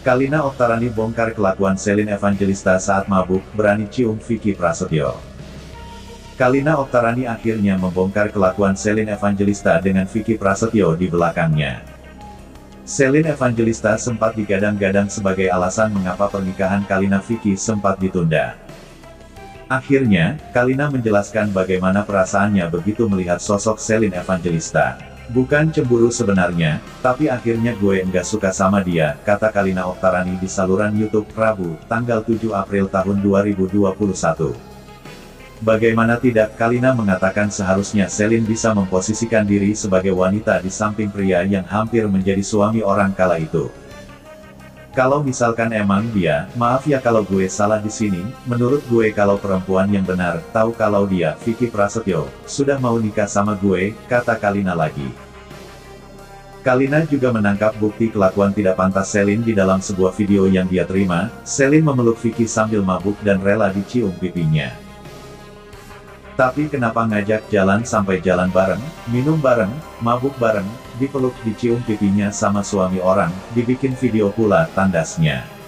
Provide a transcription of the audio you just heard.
Kalina Oktarani bongkar kelakuan Celine Evangelista saat mabuk, berani cium Vicky Prasetyo. Kalina Oktarani akhirnya membongkar kelakuan Celine Evangelista dengan Vicky Prasetyo di belakangnya. Celine Evangelista sempat digadang-gadang sebagai alasan mengapa pernikahan Kalina Vicky sempat ditunda. Akhirnya, Kalina menjelaskan bagaimana perasaannya begitu melihat sosok Celine Evangelista. "Bukan cemburu sebenarnya, tapi akhirnya gue nggak suka sama dia," kata Kalina Oktarani di saluran YouTube Rabu, tanggal 7 April tahun 2021. Bagaimana tidak, Kalina mengatakan seharusnya Celine bisa memposisikan diri sebagai wanita di samping pria yang hampir menjadi suami orang kala itu. "Kalau misalkan emang dia, maaf ya kalau gue salah di sini, menurut gue kalau perempuan yang benar, tahu kalau dia, Vicky Prasetyo, sudah mau nikah sama gue," kata Kalina lagi. Kalina juga menangkap bukti kelakuan tidak pantas Celine di dalam sebuah video yang dia terima. Celine memeluk Vicky sambil mabuk dan rela dicium pipinya. "Tapi kenapa ngajak jalan sampai jalan bareng, minum bareng, mabuk bareng, dipeluk, dicium pipinya sama suami orang, dibikin video pula," tandasnya.